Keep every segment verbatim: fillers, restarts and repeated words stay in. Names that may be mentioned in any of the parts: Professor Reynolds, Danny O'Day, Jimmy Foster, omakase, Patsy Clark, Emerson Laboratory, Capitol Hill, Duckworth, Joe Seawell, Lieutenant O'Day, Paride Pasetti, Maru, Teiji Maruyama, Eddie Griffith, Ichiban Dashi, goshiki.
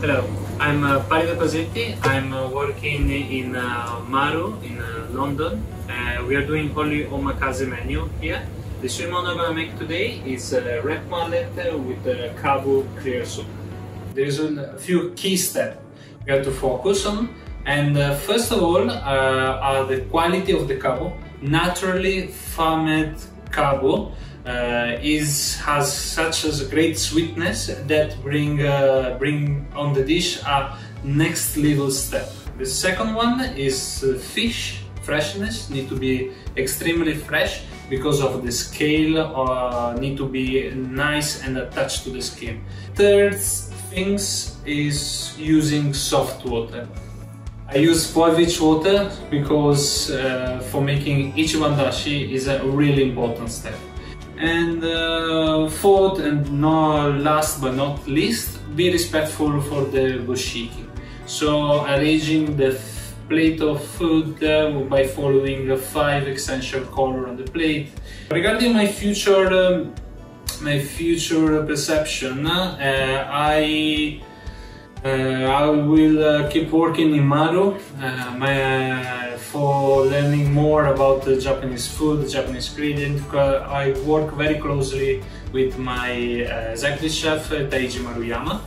Hello, I'm uh, Paride Pasetti. I'm uh, working in uh, Maru in uh, London. Uh, we are doing only omakase menu here. The shrimon I'm gonna make today is uh, red mullet with uh, kabu clear soup. There's a few key steps we have to focus on, and uh, first of all uh, are the quality of the kabu. Naturally farmed kabu uh, is has such as a great sweetness that bring uh, bring on the dish a next level step. The second one is uh, fish freshness. Need to be extremely fresh because of the scale, uh, need to be nice and attached to the skin. Third things is using soft water. I use four H water because uh, for making Ichiban Dashi is a really important step. And uh, fourth and not last but not least, be respectful for the goshiki. So arranging the plate of food uh, by following the five essential colors on the plate. Regarding my future, um, my future perception, uh, I. Uh, I will uh, keep working in Maru uh, my, uh, for learning more about the Japanese food, Japanese ingredients. I work very closely with my uh, executive chef Teiji Maruyama,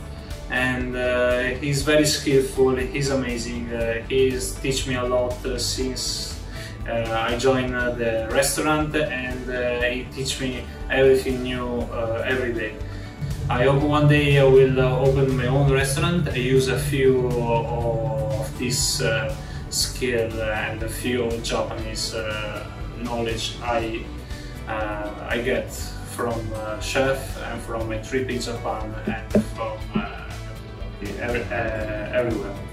and uh, he's very skillful, he's amazing, uh, he's teach me a lot uh, since uh, I joined uh, the restaurant, and uh, he teach me everything new uh, every day. I hope one day I will uh, open my own restaurant. I use a few uh, of this uh, skill and a few Japanese uh, knowledge I uh, I get from uh, chef and from my trip in Japan and from uh, every, uh, everywhere.